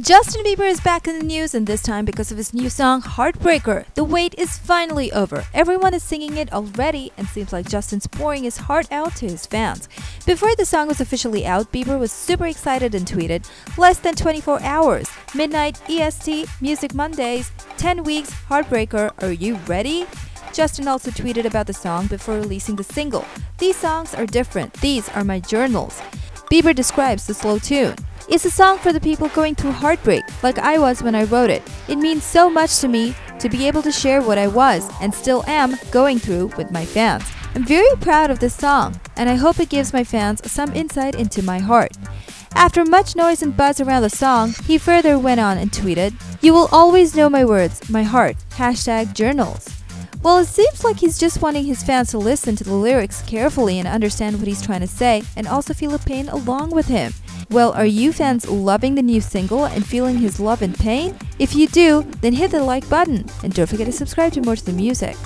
Justin Bieber is back in the news, and this time because of his new song, Heartbreaker. The wait is finally over. Everyone is singing it already, and seems like Justin's pouring his heart out to his fans. Before the song was officially out, Bieber was super excited and tweeted, "Less than 24 hours, midnight EST, Music Mondays, 10 weeks, Heartbreaker, are you ready?" Justin also tweeted about the song before releasing the single. "These songs are different. These are my journals." Bieber describes the slow tune. "It's a song for the people going through heartbreak, like I was when I wrote it. It means so much to me to be able to share what I was and still am going through with my fans. I'm very proud of this song, and I hope it gives my fans some insight into my heart." After much noise and buzz around the song, he further went on and tweeted, "You will always know my words, my heart, #journals. Well, it seems like he's just wanting his fans to listen to the lyrics carefully and understand what he's trying to say, and also feel the pain along with him. Well, are you fans loving the new single and feeling his love and pain? If you do, then hit the like button, and don't forget to subscribe to more to the music.